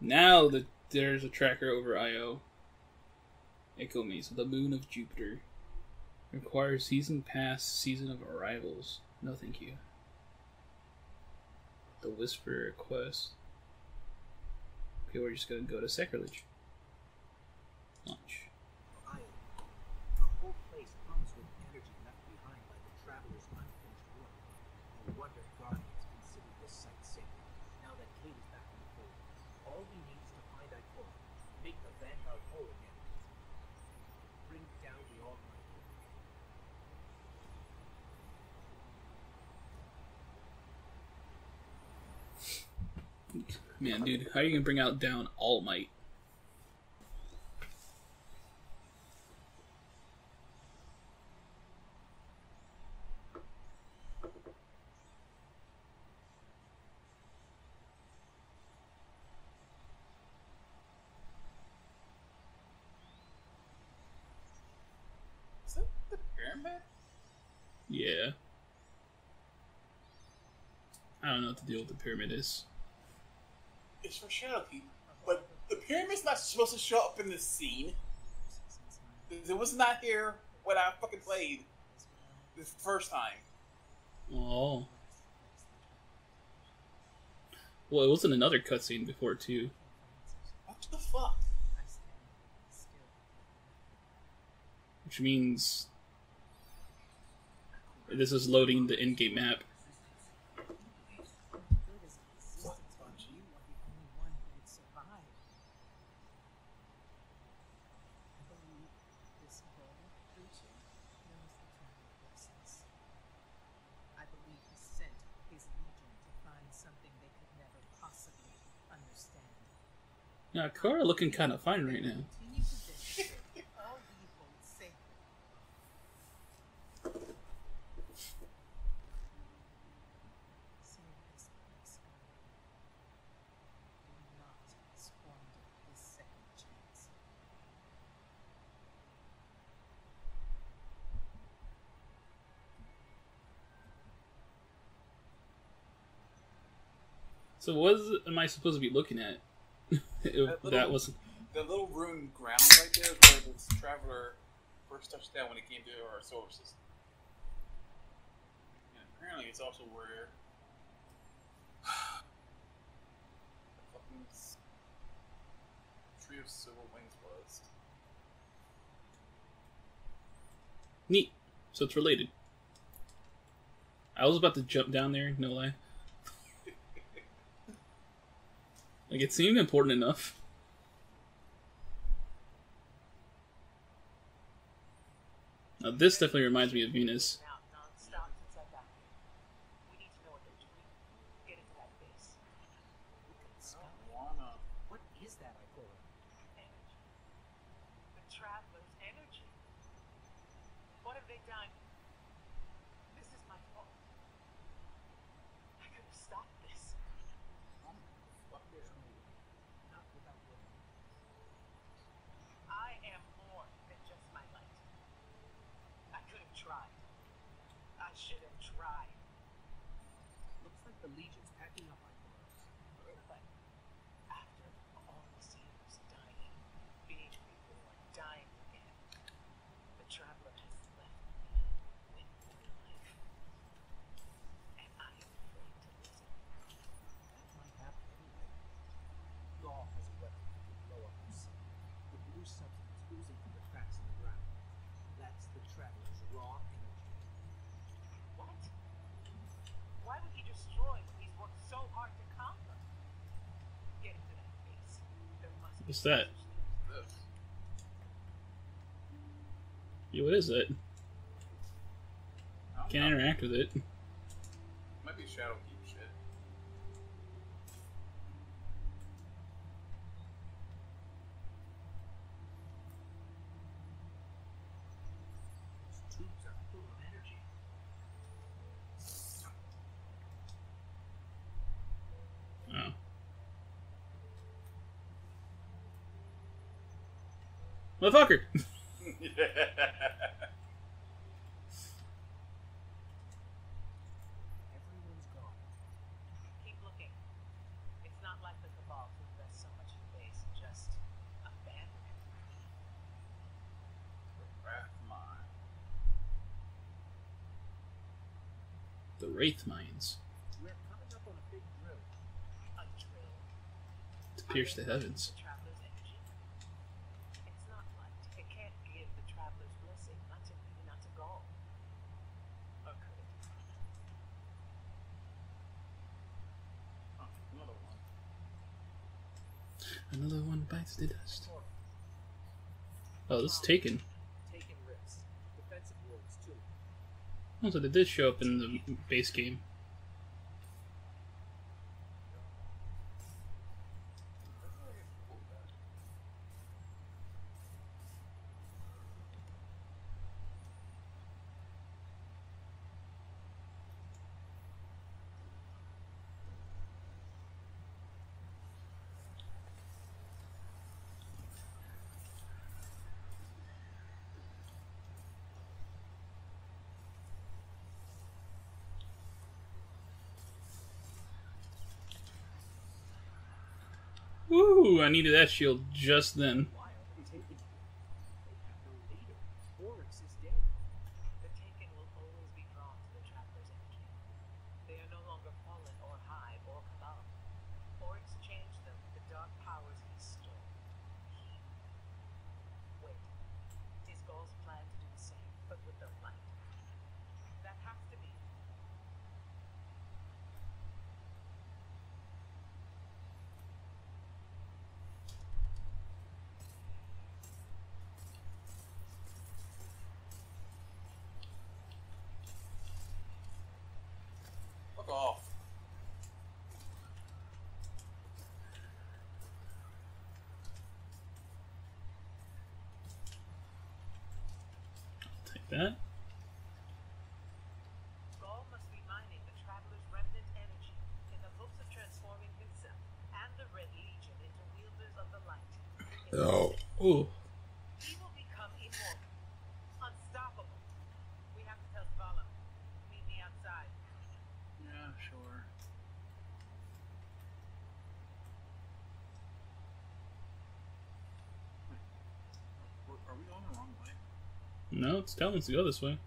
Now that there's a tracker over Io. Ikomis, the moon of Jupiter. Requires season pass, season of arrivals. No thank you. The Whisperer quest. Okay, we're just gonna go to Sacrilege. Launch. The whole place comes with energy left behind by the Traveler's unfinished work. No wonder Guardians consider this site sacred. Now that Kate is back in the fold, all we need is to find that book, make the Vanguard whole again. Bring down the Almighty. Man, dude, how are you gonna bring out down All Might? Is that the pyramid? Yeah. I don't know what the deal with the pyramid is. It's for shadow people, but the pyramid's not supposed to show up in this scene. It was not here when I fucking played the first time. Oh. Well, it was in another cutscene before too. What the fuck? Which means this is loading the in-game map. Now, Kara looking kind of fine right now. So what am I supposed to be looking at? The little ruined ground right there is where this Traveler first touched down when it came to our solar system. And apparently it's also where the fucking Tree of Silver Wings was. Neat. So it's related. I was about to jump down there, no lie. Like, it seemed important enough. Now, this definitely reminds me of Venus. What is that I call it? Energy. The Traveler's energy. What have they done? This is my fault. I could have stopped this. I am more than just my light. I could have tried. I should have tried. Looks like the Legion's packing up on us. But after all these years dying, being reborn, dying again, the Traveler has left me with more life. And I am afraid to lose it. That might happen anyway. Gaul has a weapon that can blow up himself. The blue substance oozing from the cracks in the ground. That's the Traveler's raw energy. What? Why would he destroy what he's worked so hard to conquer? Get into that face. There must be. What's that? Yeah, what is that? Can't interact with it. Might be shadow keep shit. Motherfucker! Everyone's gone. The Wraith Mines. We're coming up on a big drill. A drill. To pierce the heavens. It's not light. It can't give the Traveler's blessing, not to Gaul. Or could it? Oh, another one. Another one bites the dust. Oh, this is Taken. Oh, so they did show up in the base game. Ooh, I needed that shield just then. The Taken will always be drawn to the Traveler's energy. They are no longer fallen or hive or Cabal. Oryx changed them with the dark powers he stole. Wait. Is Gaul's plan to do the same, but with the light? That has to be. Off. I'll take that. Gaul must be mining the Traveler's remnant energy in the hopes of transforming himself and the Red Legion into wielders of the light. Oh. Ooh. He will become immortal. Unstoppable. We have to tell Zavala. Meet me outside. Yeah, sure. Wait, are we going the wrong way? No, it's telling us to go this way.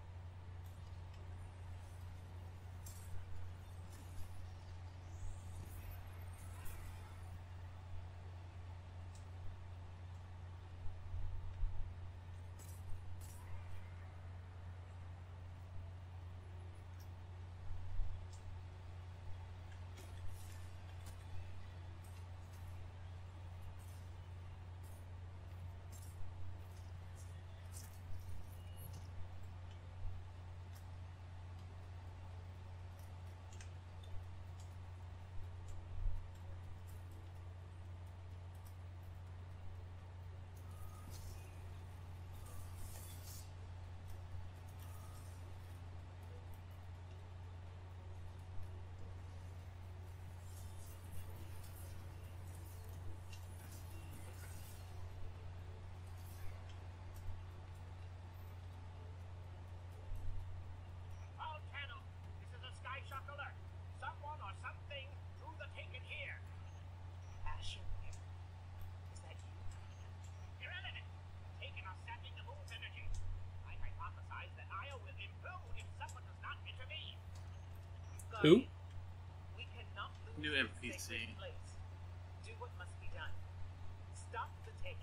Who? We cannot lose. New NPC. Do what must be done. Stop the Taken.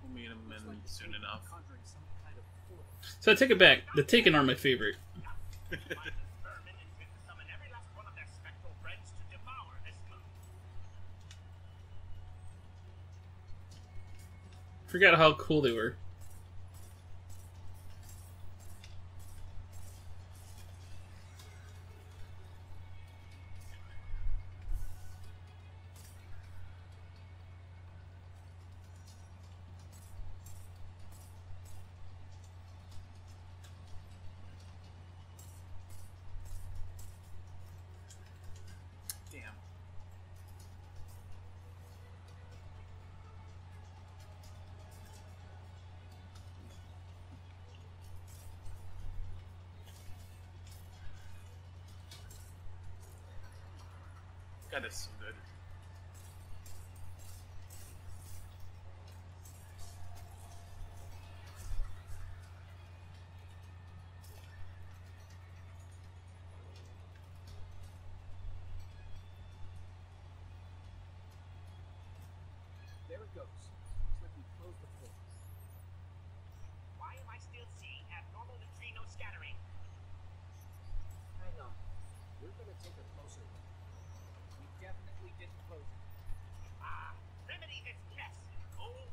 We'll meet him like soon enough. So I take it back. The Taken are my favorite. Forgot how cool they were. That is so good. goes. Just let me close the portal. Why am I still seeing abnormal neutrino scattering? Hang on. We're gonna take a closer look. We definitely didn't close it. Ah, remedy this mess, old.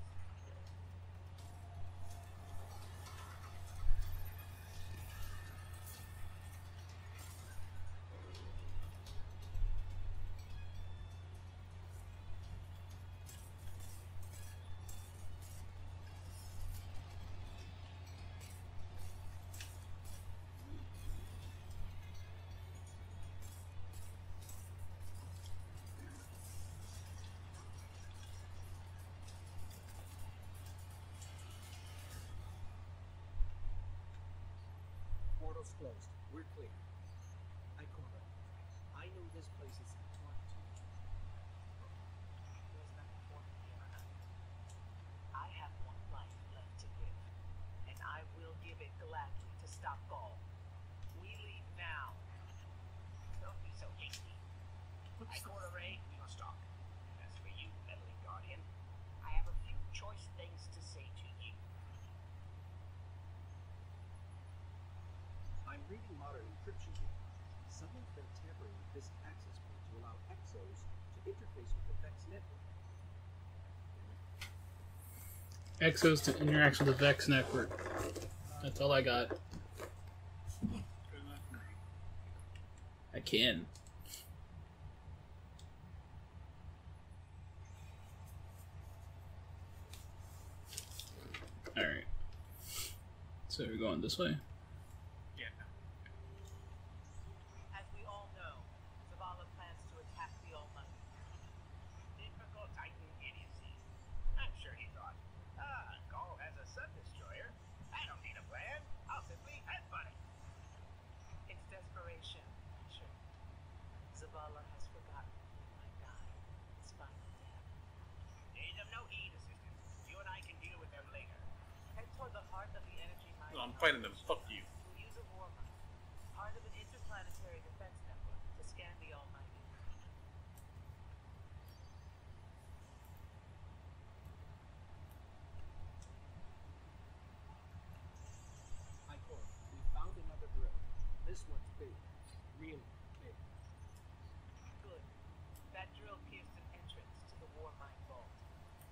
Portal's closed. We're clear. I know this place is important to you. There's nothing important here. I have one life left to give, and I will give it gladly to stop Gaul. We leave now. Don't be so hasty. I caught a ray. We must talk. As for you, meddling guardian, I have a few choice things to say to you. I'm reading modern encryption here. Someone's been tampering with this access point to allow Exos to interface with the VEX network. Exos to interact with the VEX network. That's all I got. I can. Alright. So we're going this way. Zavala has forgotten my guy. It's final death. Need of no heed, assistant. You and I can deal with them later. Head toward the heart of the energy mine. No, I'm fighting them. Fuck you. We'll use a warm-up. Part of an interplanetary defense network to scan the Almighty. Igor, we found another drill. This one's big. Really.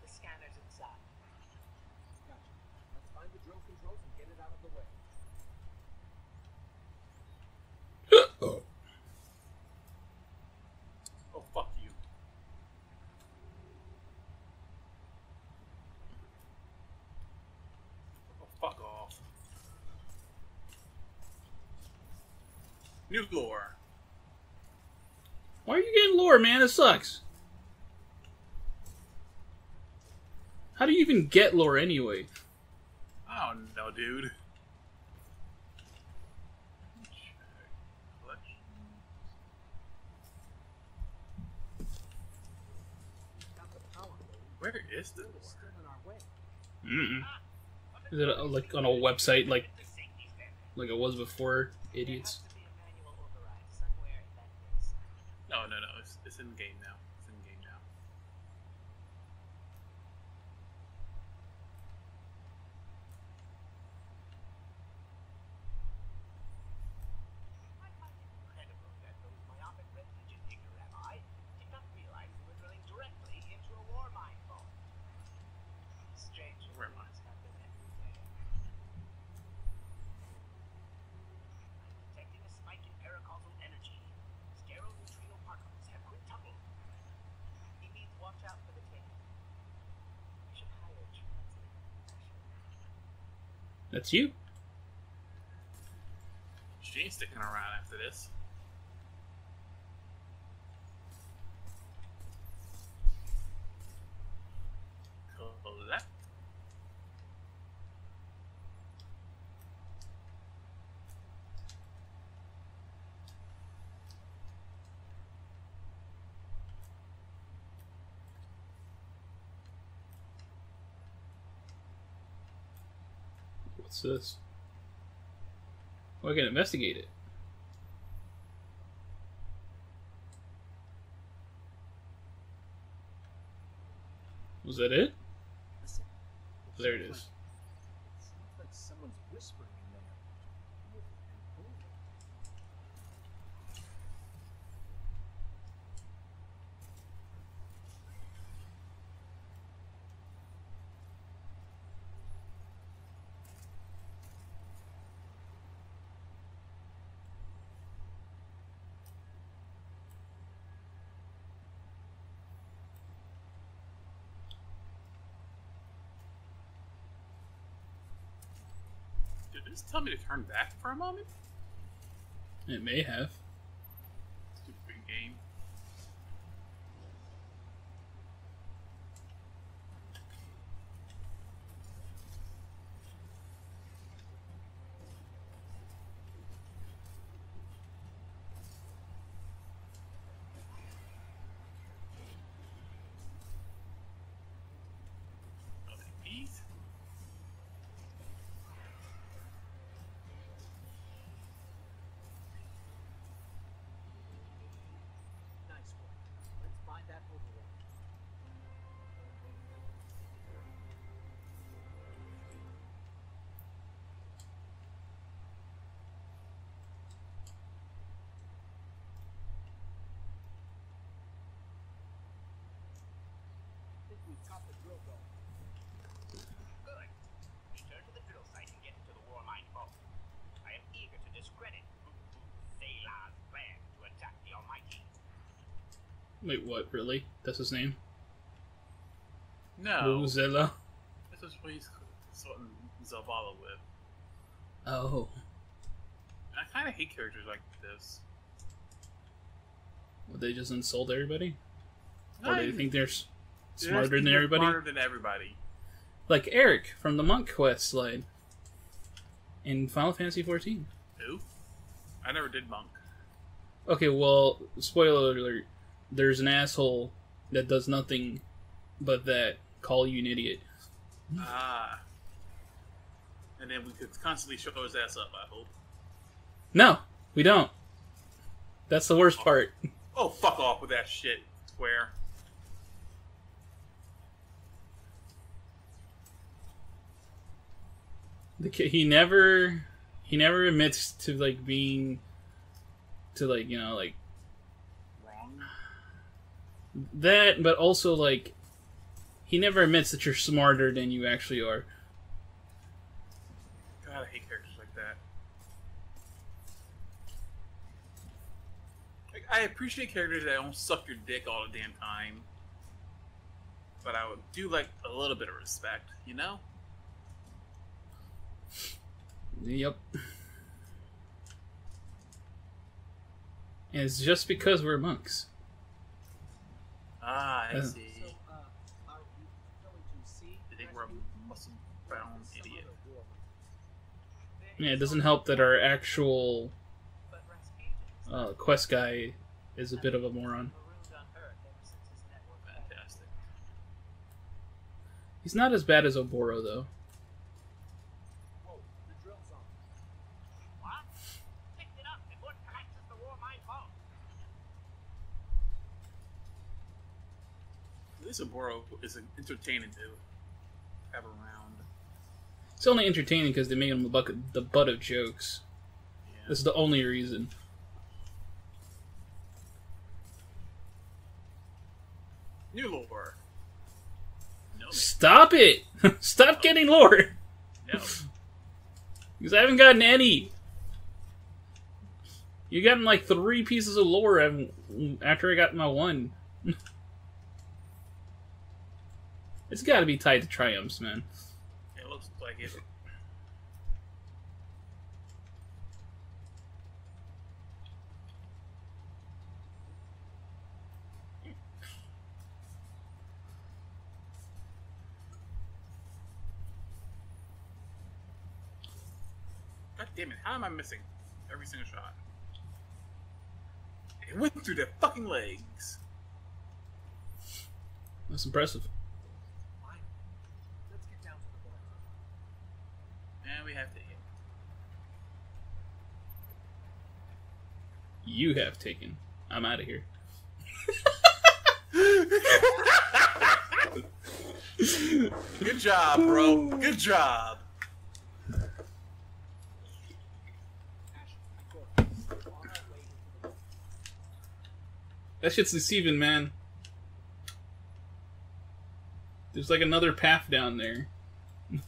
Scanners inside. Gotcha. Let's find the drill controls and get it out of the way. Oh. Oh, fuck you. Oh, fuck off. New lore. Why are you getting lore, man? It sucks. How do you even get lore anyway? I don't know, dude. Where is the lore? Mm-mm. Is it like on a website like it was before? Idiots. No. It's in the game now. That's you. She ain't sticking around after this. Collect. What's this? Well, I can investigate it. Was that it? There it is. It sounds like someone's whispering in there. Did it just tell me to turn back for a moment? It may have. Stupid game. Wait, what? Really? That's his name? No. Mozilla? This is what he's sorting Zavala with. Oh. I kind of hate characters like this. Would they just insult everybody? Or do you think they're smarter than everybody? Smarter than everybody. Like Eric from the Monk Quest slide in Final Fantasy XIV. Who? I never did Monk. Okay, well, spoiler alert. There's an asshole that does nothing but that call you an idiot. Ah. And then we could constantly show his ass up, I hope. No, we don't. That's the worst part. Oh, fuck off with that shit, Square. The kid, he never admits to, like, being, to, like, you know, like, that, but also, like, he never admits that you're smarter than you actually are. God, I hate characters like that. Like, I appreciate characters that don't suck your dick all the damn time. But I would do, like, a little bit of respect, you know? Yep. And it's just because we're monks. Ah, I see. So, are we going to see? I think we're a muscle-bound idiot. Yeah, it doesn't help that our actual quest guy is a bit of a moron. Fantastic. He's not as bad as Oboro, though. At least Oboro is entertaining to have around. It's only entertaining because they made him the butt of jokes. Yeah. That's the only reason. New lore. No, stop it! Stop getting lore! No. Because I haven't gotten any. You've gotten like 3 pieces of lore after I got my one. It's gotta be tied to triumphs, man. It looks like it. God damn it, how am I missing every single shot? It went through their fucking legs. That's impressive. We have taken. You have taken. I'm out of here. Good job, bro. Good job. That shit's deceiving, man. There's like another path down there. This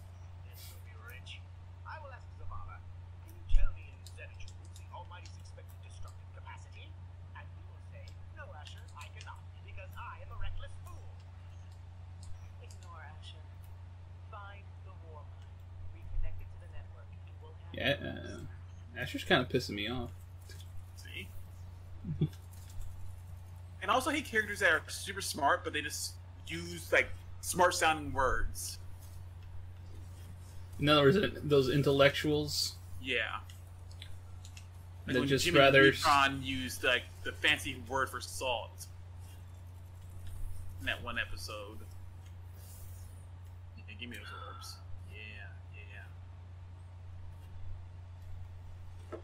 will be rich. I will ask Zavala. Can you tell me instead that you lose the Almighty's expected destructive capacity? And he will say, no, Asher, I cannot, because I am a reckless fool. Ignore Asher. Find the war line. Reconnect it to the network. You will have Asher's kind of pissing me off. See? And also he characters that are super smart, but they just use like smart sounding words. In other words, those intellectuals. Yeah. Like when just Jimmy Neutron used like the fancy word for salt in that one episode. Yeah, give me those words. Yeah, yeah.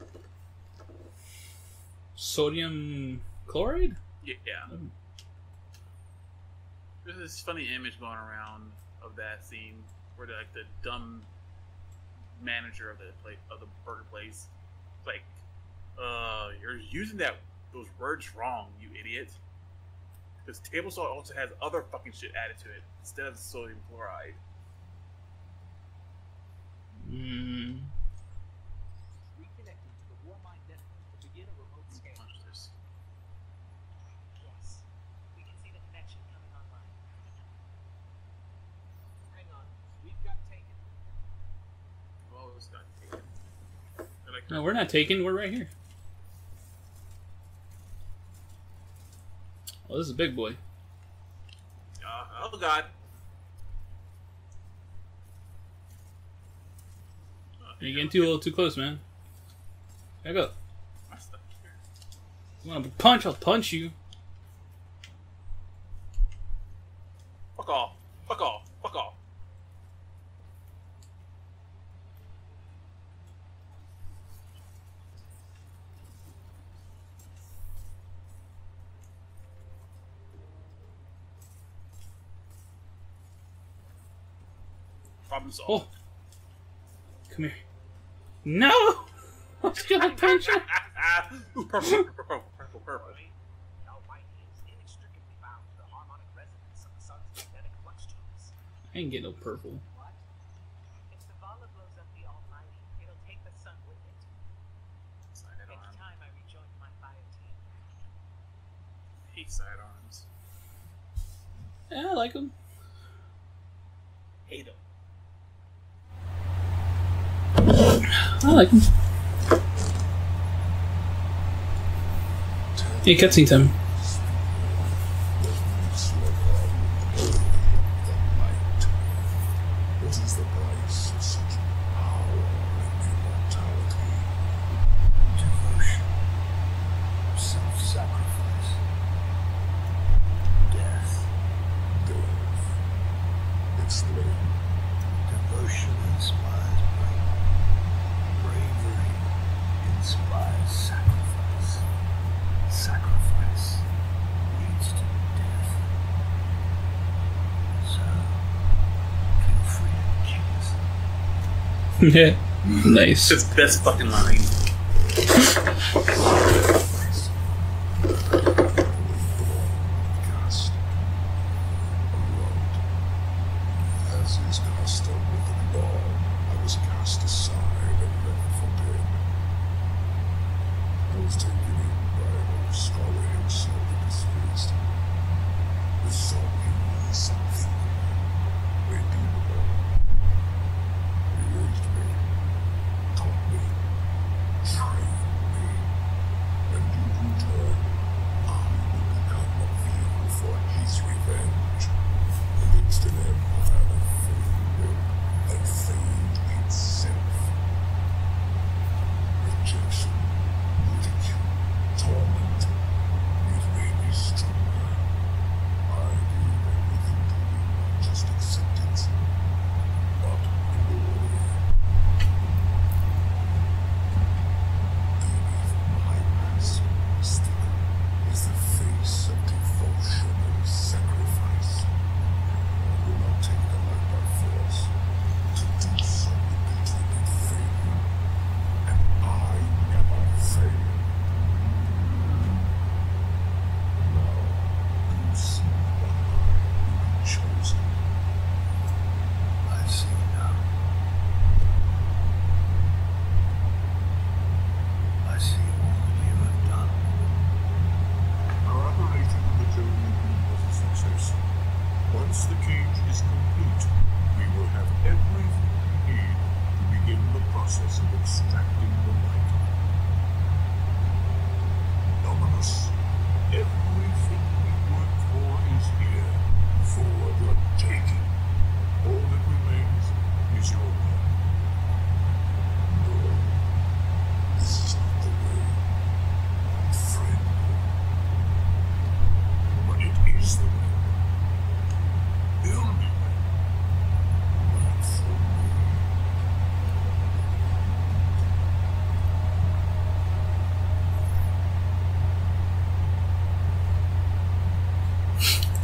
Sodium chloride? Yeah. Mm. There's this funny image going around of that scene where like the dumb manager of the burger place, like, you're using those words wrong, you idiot. Because table salt also has other fucking shit added to it instead of sodium chloride. Mm. Reconnecting to the war mine network to begin a remote scan. No, we're not taken. We're right here. Oh, this is a big boy. Oh, God. You're getting too little too close, man. Back up. You want to punch? I'll punch you. Fuck off. Fuck off. Fuck off. Oh, come here! No, I was gonna punch him. Purple. I ain't get no purple. If Zavala blows up the Almighty, it'll take the sun with it. Every time I rejoin my fire team. Hate sidearms. Yeah, I like them. Hate them. I like him. Yeah, cutscene time. Yeah. Nice. It's best fucking line.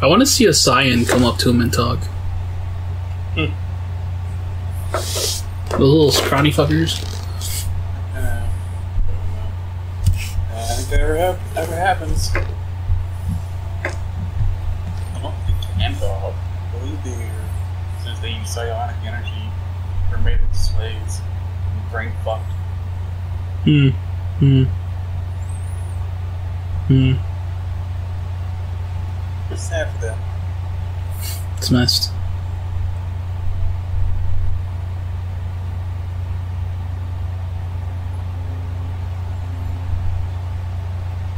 I want to see a Saiyan come up to him and talk. The little scrawny fuckers. I think that ever happens. I don't think Anthol believed here since they used psionic energy or made them slaves and brain fucked. It's sad for them. It's messed.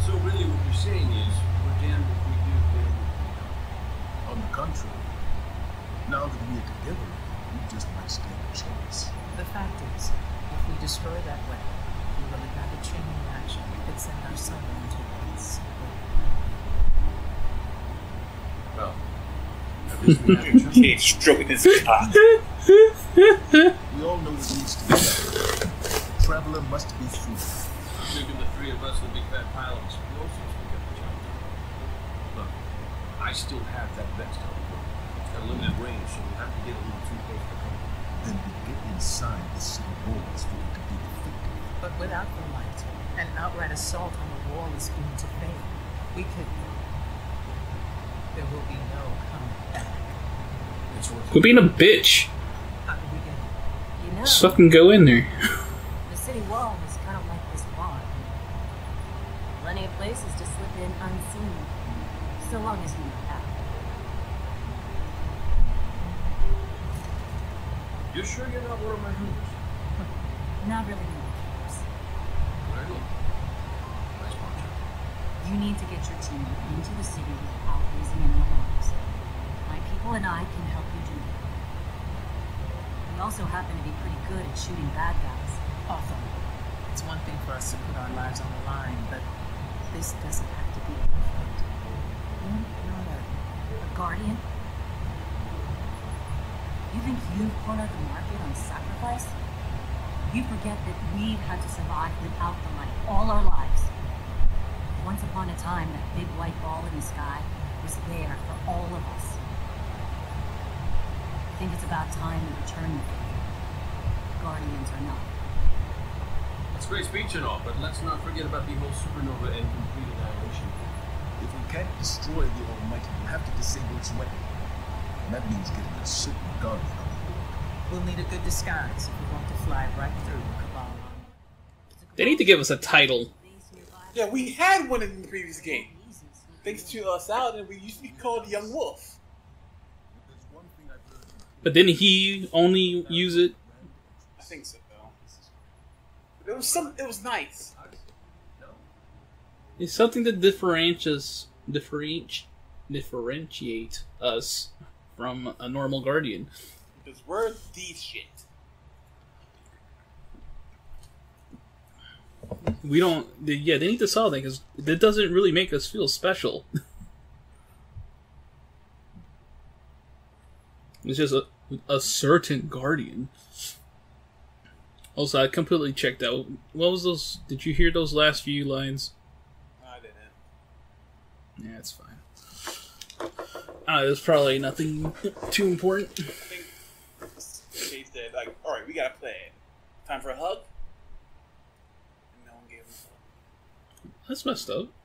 So really what you're saying is we're damned if we do them. On the contrary, now that we are together, we just might stand a chance. The fact is, if we destroy that weapon, we will have a chain reaction that could send our son into its well, at least we have to stroking his cock. We all know what needs to be done. Traveler must be free. Thinking the three of us will make that pile of explosives we got the job done. Look, I still have that vest on. It's got a limited range, so we'll have to get a little too close to cover. Then we get inside the city walls for it to be defeated. But without the light, an outright assault on the wall is going to fail. We could. There will be no coming back. Quit being a bitch. How did we get it? You know, just fucking go in there. The city wall is kind of like this barn. Plenty of places to slip in unseen. So long as you have. You sure you're not one of my hoopers? Not really one of my hoopers. What are you? Nice project. You need to get your team into the city without raising any alarms. My people and I can help you do that. We also happen to be pretty good at shooting bad guys. Often. It's one thing for us to put our lives on the line, but this doesn't have to be a fight. You're a guardian? You think you've cornered the market on sacrifice? You forget that we've had to survive without the light all our lives. Once upon a time, that big white ball in the sky was there for all of us. I think it's about time to return the favor. Guardians or not. That's great speech and all, but let's not forget about the whole supernova and complete annihilation. If we can't destroy the Almighty, we'll have to disable its weapon. And that means getting a certain guardian on the board. We'll need a good disguise if we want to fly right through Cabal. They need to give us a title. Yeah, we had one in the previous game. Thanks to Saladin, we used to be called Young Wolf. But didn't he only use it? I think so, though. It was nice. It's something that differentiate us from a normal guardian. Because we're these shit. We don't. Yeah, they need to solve that because that doesn't really make us feel special. It's just a certain guardian. Also, I completely checked out. What was those? Did you hear those last few lines? I didn't. Yeah, it's fine. It was probably nothing too important. I think Chase said, "Like, all right, we gotta play it. Time for a hug." That's messed up.